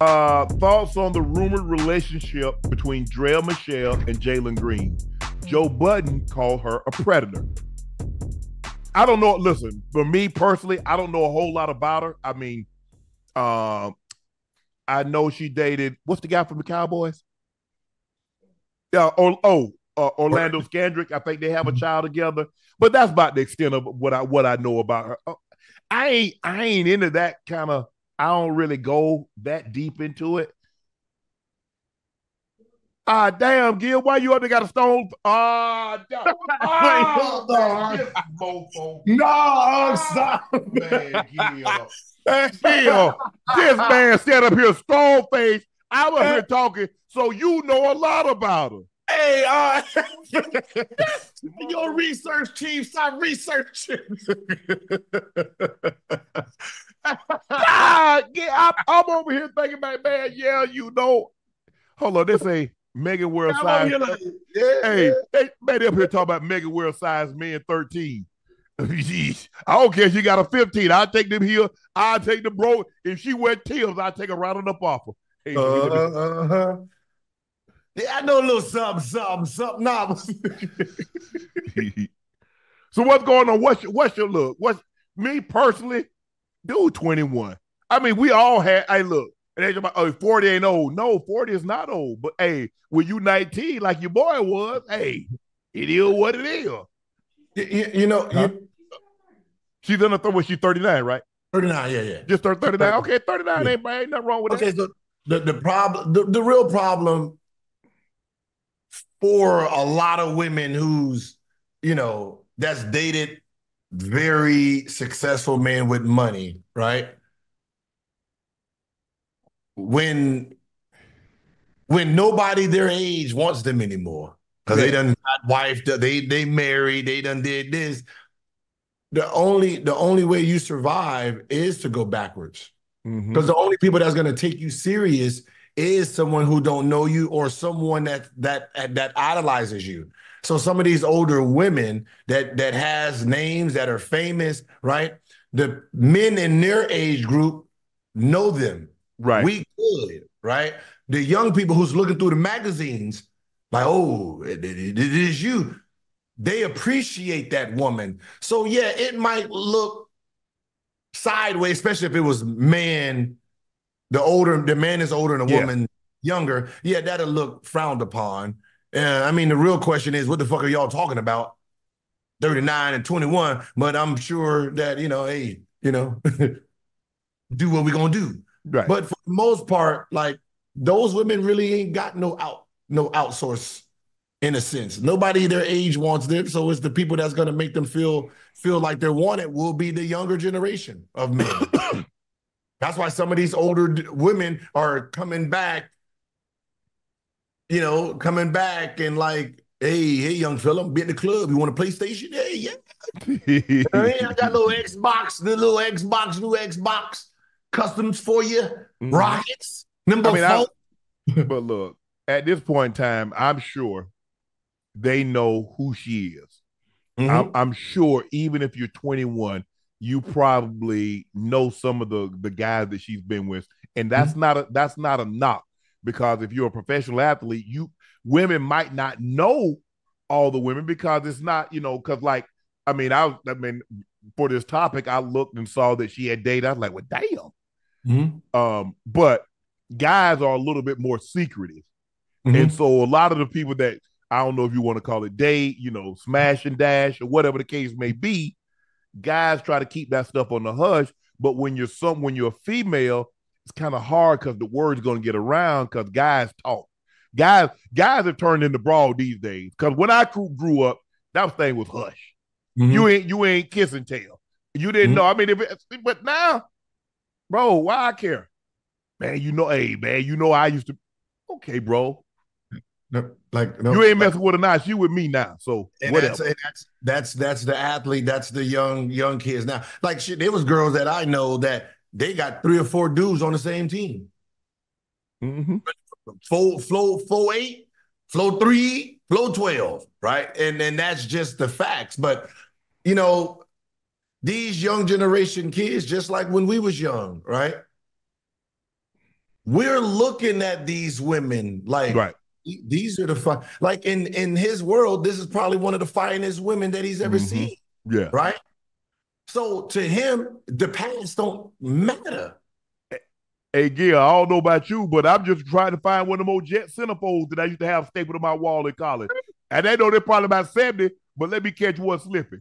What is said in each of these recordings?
Thoughts on the rumored relationship between Draya Michelle and Jalen Green. Joe Budden called her a predator. I don't know. Listen, for me personally, I don't know a whole lot about her. I mean, I know she dated, what's the guy from the Cowboys? Yeah, Orlando Scandrick. I think they have a child together, but that's about the extent of what I know about her. I ain't into that kind of. I don't really go that deep into it. Ah, damn, Gil, why you up there got a stone? No, I'm sorry. Man, Gil. This man stand up here stone-faced. I was here talking, so you know a lot about her. Hey, your research team, stop researching. I'm over here thinking about, man, yeah, you know. Hold on, this ain't Megan World size. Like, yeah, hey, yeah. They up here talking about Megan World size men 13. Jeez, I don't care if she got a 15. I'll take them here. I'll take the bro. If she wear Timbs, I'll take her right on up off her. Hey, yeah, I know a little something. Nah. So what's going on? What's your look? What's me personally? Dude, 21. I mean, we all had. Hey, look, and they're like, oh, 40 ain't old. No, 40 is not old. But hey, when you 19, like your boy was, hey, it is what it is. You know, huh? She's in the third. Was she 39? Right? 39. Yeah. Just 39. Okay, 39 yeah. ain't nothing wrong with that. Okay, so the problem, the real problem. For a lot of women who's, you know, that's dated very successful men with money, right? When nobody their age wants them anymore, because they done got wife, they married, they done did this. The only way you survive is to go backwards, because the only people that's gonna take you serious is someone who don't know you or someone that idolizes you. So some of these older women that has names that are famous, right? The men in their age group know them. Right. We good, right? The young people who's looking through the magazines, like, oh, it is you. They appreciate that woman. So yeah, it might look sideways, especially if it was man. The man is older and the woman younger. Yeah, that'll look frowned upon. I mean, the real question is, what the fuck are y'all talking about? 39 and 21, but I'm sure that, you know, hey, you know, do what we're going to do. Right. But for the most part, like, those women really ain't got no outsource in a sense. Nobody their age wants them, so it's the people that's going to make them feel like they're wanted will be the younger generation of men. That's why some of these older women are coming back, you know, and like, hey, young fella, I'm in the club. You want a PlayStation? Hey, yeah. You know what I mean? I got a little Xbox, new Xbox, customs for you, Rockets, number 4. But look, at this point in time, I'm sure they know who she is. I'm sure even if you're 21, you probably know some of the guys that she's been with, and that's not a knock, because if you're a professional athlete, women might not know all the women, because it's not, you know, because like, I mean for this topic I looked and saw that she had dated. I was like, well, damn. But guys are a little bit more secretive, and so a lot of the people that, I don't know if you want to call it date, you know, smash and dash or whatever the case may be, guys try to keep that stuff on the hush. But when you're a female, it's kind of hard, because the word's going to get around, because guys talk. Guys have turned into broad these days. Because when I grew up, that thing was hush. You ain't kiss and tell. You didn't know. I mean, but now, bro, why I care? Man, you know, hey, man, you know I used to. Okay, bro. No, you ain't messing with her now. She with me now. So whatever. That's the athlete. That's the young kids now. Like, shit, there was girls that I know that they got 3 or 4 dudes on the same team. Flow 8, flow 3, flow 12, right? And that's just the facts. But you know, these young generation kids, just like when we was young, right? we're looking at these women like these are the like in his world, this is probably one of the finest women that he's ever seen. Yeah. Right. So to him, the past don't matter. Hey, Gil, I don't know about you, but I'm just trying to find one of them old jet centerfolds that I used to have stapled on my wall in college. And I know they're probably about 70, but let me catch one slipping.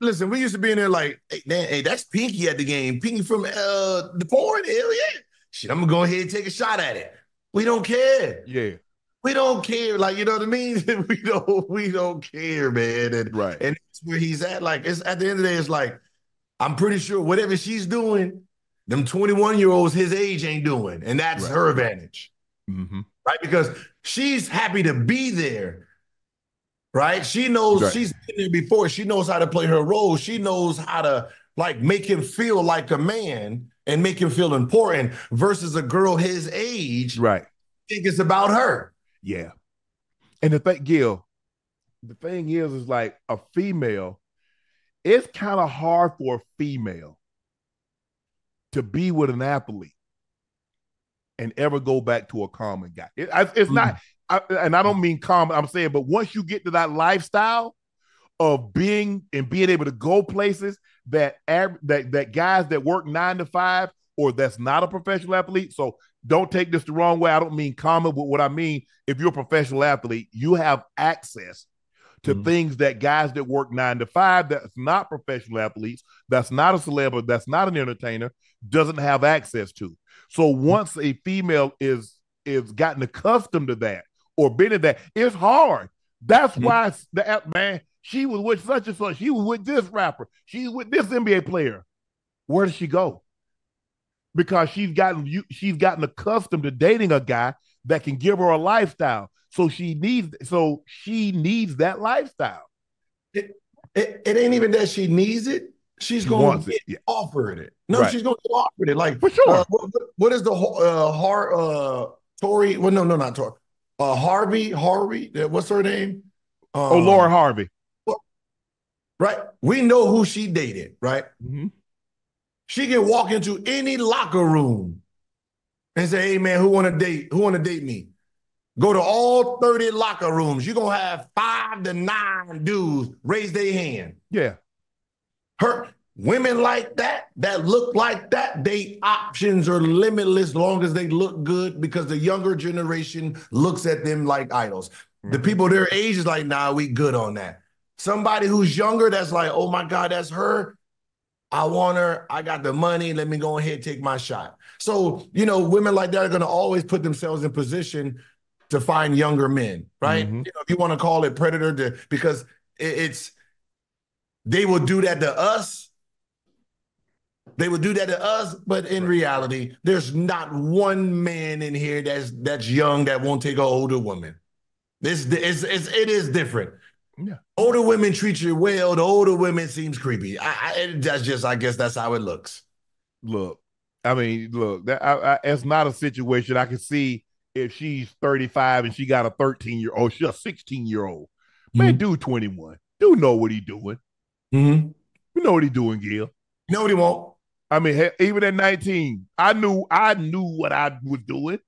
Listen, we used to be in there like, hey, man, hey, that's Pinky at the game. Pinky from the porn? Hell yeah. Shit, I'm going to go ahead and take a shot at it. We don't care. Yeah. We don't care. Like, you know what I mean? we don't care, man. And, and that's where he's at. Like, it's at the end of the day, it's like, I'm pretty sure whatever she's doing, them 21-year-olds his age ain't doing. And that's her advantage. Right? Because she's happy to be there. Right? She knows she's been there before. She knows how to play her role. She knows how to, like, make him feel like a man and make him feel important versus a girl his age. Right. I think it's about her. Yeah. And the thing, Gil, the thing is like a female, it's kind of hard for a female to be with an athlete and ever go back to a common guy. It's not, and I don't mean common, I'm saying, but once you get to that lifestyle of being able to go places that guys that work 9 to 5 or that's not a professional athlete. So don't take this the wrong way. I don't mean common, but what I mean, if you're a professional athlete, you have access to things that guys that work 9 to 5, that's not professional athletes, that's not a celebrity, that's not an entertainer, doesn't have access to. So once a female is gotten accustomed to that or been in that, it's hard. That's why man, she was with such and such, she was with this rapper, she's with this NBA player. Where does she go? Because she's gotten accustomed to dating a guy that can give her a lifestyle. So she needs that lifestyle. It ain't even that she needs it. She's going to get offered it. No, she's going to get offered it. Like, for sure. What is the Tory? Well, no, not Tory. Harvey. What's her name? Laura Harvey. Right. We know who she dated. Right. She can walk into any locker room and say, "Hey, man, who want to date? Who want to date me?" Go to all 30 locker rooms. You're going to have 5 to 9 dudes raise their hand. Yeah. Her women like that look like that, they options are limitless long as they look good, because the younger generation looks at them like idols. The people their age is like, nah, we good on that. Somebody who's younger that's like, oh, my God, that's her. I want her. I got the money. Let me go ahead and take my shot. So, you know, women like that are going to always put themselves in position to find younger men, right? You know, if you want to call it predator, because it's, they will do that to us. They will do that to us, but in reality, there's not one man in here that's young that won't take an older woman. It is different. Yeah. Older women treat you well. The older women seems creepy. I guess that's how it looks. That's not a situation I can see. If she's 35 and she got a 13-year-old, she's a 16-year-old. Man, dude 21. Dude know what he doing. You know what he doing, Gil. You know what he want. I mean, even at 19, I knew what I was doing.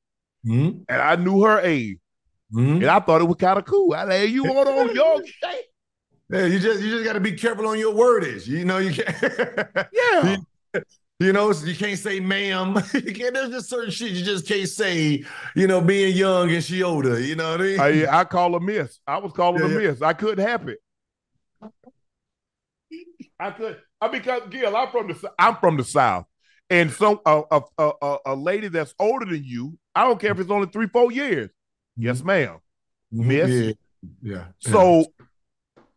And I knew her age. And I thought it was kind of cool. I like, you want on your shit. Yeah, you just got to be careful on your wordage. You know, you can't. Yeah. You know, you can't say ma'am. There's just certain shit you just can't say, you know, being young and she older. You know what I mean? I call her miss. I was calling her miss. I couldn't help it. I could. I mean, because, Gil, I'm from the South. And so a lady that's older than you, I don't care if it's only 3-4 years. Yes, ma'am. Miss. Yeah. So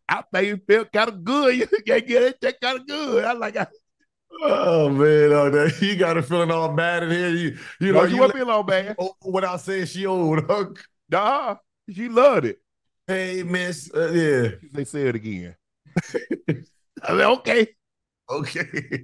I think it felt kind of good. Yeah, that kind of good. Oh man, you got her feeling all bad in here. You know, you won't feel all bad. Without saying she old, huh? Nah, she loved it. Hey, miss, yeah. They say it again. I mean, okay.